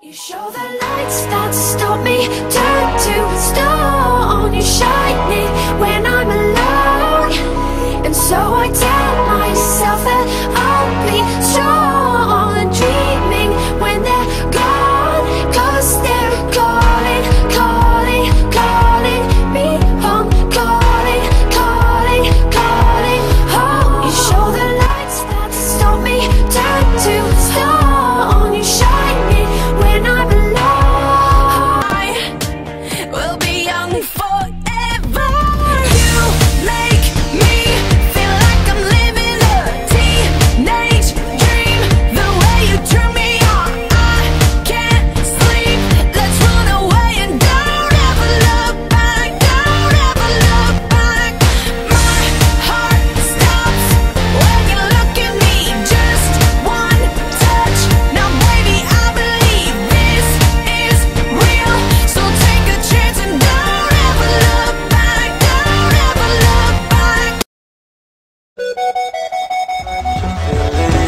You show the lights that stop me, turn to stone. You shine me when I'm alone. And so I tell myself that I'll be strong. And dreaming when they're gone, 'cause they're calling, calling, calling me home. Calling, calling, calling home. You show the lights that stop me, turn to stone. You shine me when I belong. I will be young forever. You make me feel like I'm living a teenage dream. The way you turn me on, I can't sleep. Let's run away and don't ever look back. Don't ever look back. My heart stops when you look at me. Just one touch. Now baby, I believe this is real. So take a chance and don't ever look back. Don't ever look back.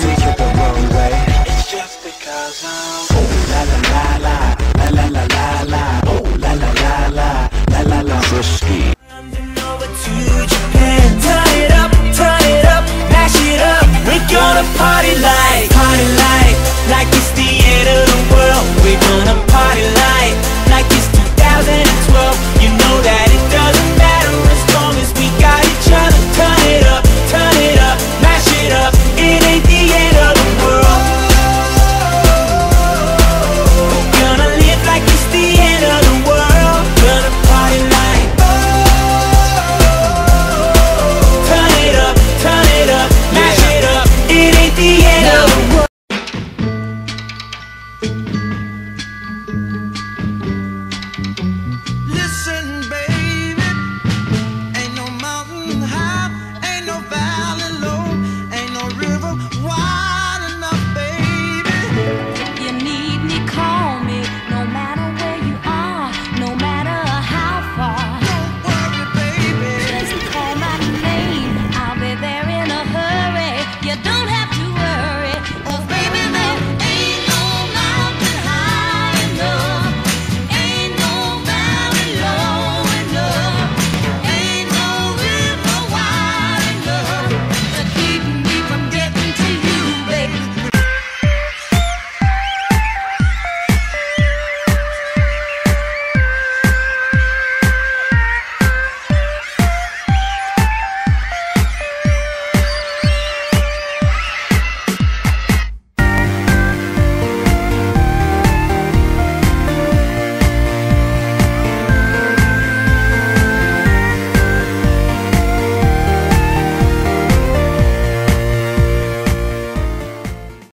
Take it the wrong way. It's just because I'm la la la la la la la la. Oh la la la la la la la. Frisky. Tie it up, mash it up. We're gonna party like